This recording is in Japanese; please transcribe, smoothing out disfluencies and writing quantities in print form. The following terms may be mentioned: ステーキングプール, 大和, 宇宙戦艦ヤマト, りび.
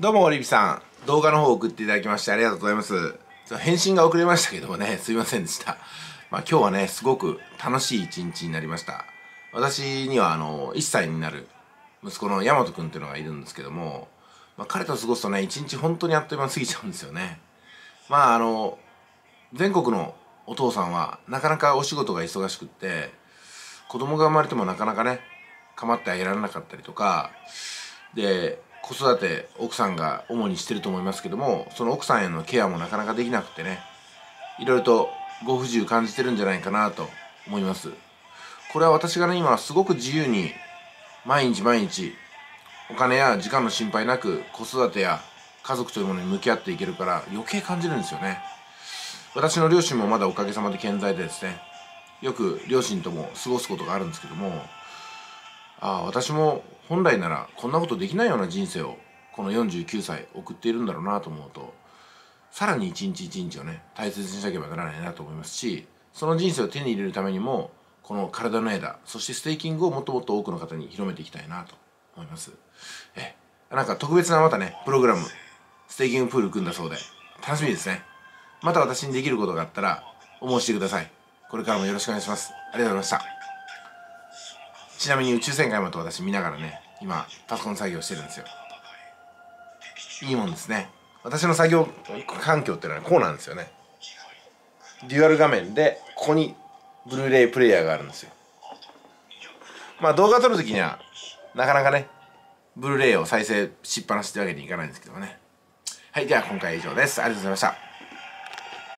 どうも、りびさん。動画の方送っていただきましてありがとうございます。返信が遅れましたけどもね、すいませんでした。まあ今日はね、すごく楽しい一日になりました。私には1歳になる息子の大和くんっていうのがいるんですけども、まあ、彼と過ごすとね、一日本当にあっという間過ぎちゃうんですよね。まあ全国のお父さんはなかなかお仕事が忙しくって、子供が生まれてもなかなかね、構ってあげられなかったりとか、で、子育て奥さんが主にしてると思いますけども、その奥さんへのケアもなかなかできなくてね、いろいろとご不自由感じてるんじゃないかなと思います。これは私がね、今すごく自由に毎日お金や時間の心配なく子育てや家族というものに向き合っていけるから余計感じるんですよね。私の両親もまだおかげさまで健在でですね、よく両親とも過ごすことがあるんですけども、私も本来ならこんなことできないような人生をこの49歳送っているんだろうなと思うと、さらに一日一日をね、大切にしなければならないなと思いますし、その人生を手に入れるためにもこの体の枝、そしてステーキングをもっともっと多くの方に広めていきたいなと思います。なんか特別なまたね、プログラム、ステーキングプール組んだそうで楽しみですね。また私にできることがあったらお申し出ください。これからもよろしくお願いします。ありがとうございました。ちなみに宇宙戦艦ヤマトを私見ながらね、今パソコン作業してるんですよ。いいもんですね。私の作業環境ってのはこうなんですよね。デュアル画面でここにブルーレイプレイヤーがあるんですよ。まあ動画撮るときにはなかなかね、ブルーレイを再生しっぱなしってわけにいかないんですけどもね。はい、では今回は以上です。ありがとうございました。